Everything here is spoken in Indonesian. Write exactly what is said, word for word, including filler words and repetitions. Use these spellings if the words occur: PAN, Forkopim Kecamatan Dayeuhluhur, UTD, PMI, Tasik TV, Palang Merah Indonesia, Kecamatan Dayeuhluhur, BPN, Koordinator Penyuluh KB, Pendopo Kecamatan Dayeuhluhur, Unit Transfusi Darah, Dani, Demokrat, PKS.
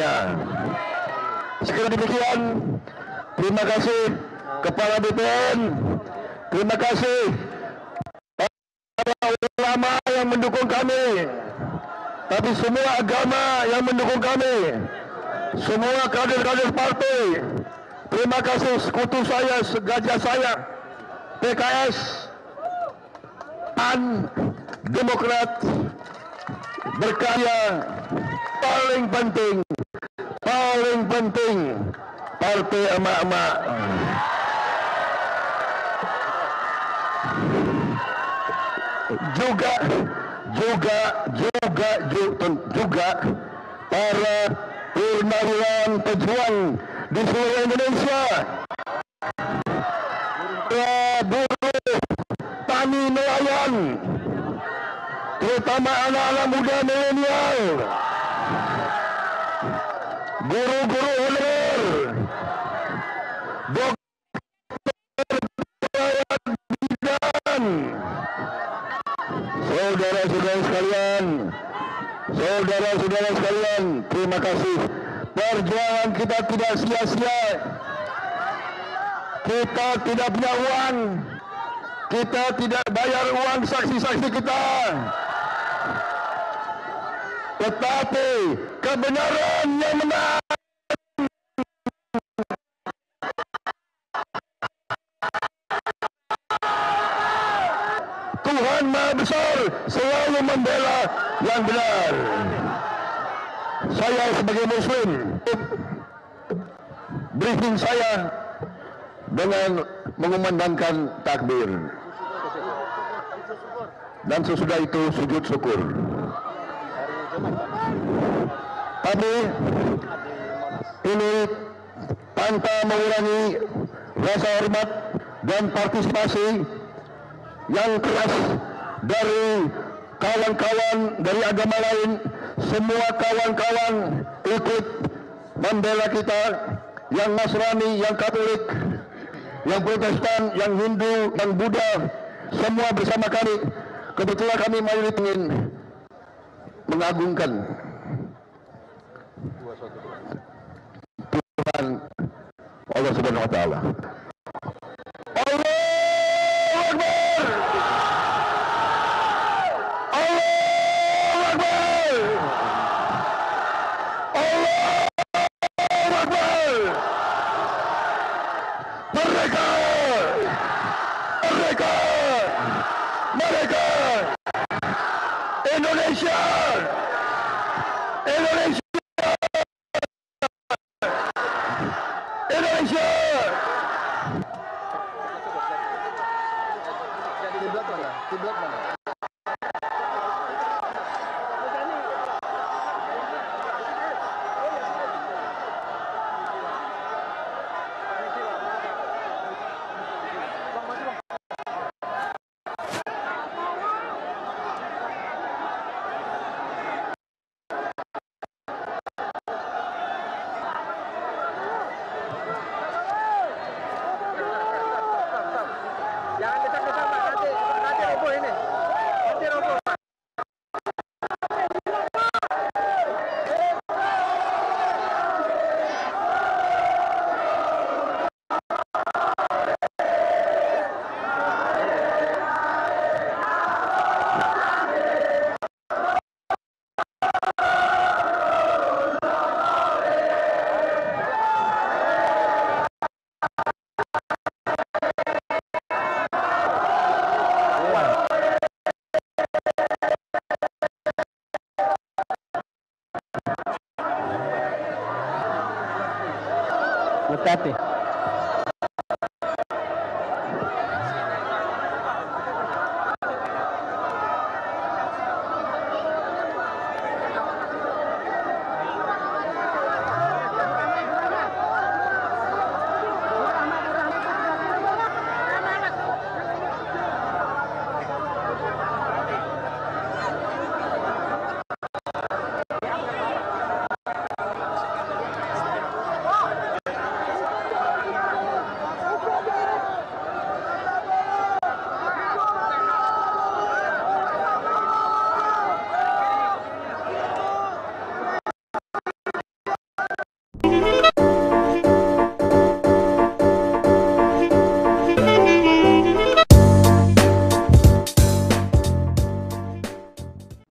lainnya. Sekali demikian, terima kasih Kepala B P N, terima kasih para ulama yang mendukung kami, tapi semua agama yang mendukung kami, semua kader-kader parti. Terima kasih sekutu saya, segajah saya, P K S, P A N, Demokrat. Berkarya paling penting, paling penting partai emak-emak. Juga, juga, juga, juga, juga para purnawirawan pejuang di seluruh Indonesia, buruh, tani, nelayan, terutama anak-anak muda milenial, guru-guru honorer, dokter perawat bidan. Saudara-saudara sekalian, saudara-saudara sekalian, terima kasih. Perjuangan kita tidak sia-sia. Kita tidak punya uang, kita tidak bayar uang saksi-saksi kita. Tetapi kebenaran yang menang. Tuhan Maha Besar selalu membela yang benar. Saya sebagai Muslim, briefing saya dengan mengumandangkan takbir. Dan sesudah itu sujud syukur. Tapi ini tanpa mengurangi rasa hormat dan partisipasi yang keras dari kawan-kawan dari agama lain, semua kawan-kawan ikut membela kita, yang Nasrani, yang Katolik, yang Protestan, yang Hindu, yang Buddha, semua bersama kami. Kebetulan kami mayoritas ingin mengagungkan Tuhan Allah Subhanahu Wa Taala. Allahu Akbar, Allahu Akbar, Allahu Akbar. Mereka, mereka, mereka. Indonesia, Indonesia, Indonesia. Di belakang mana? Di belakang mana? Gracias.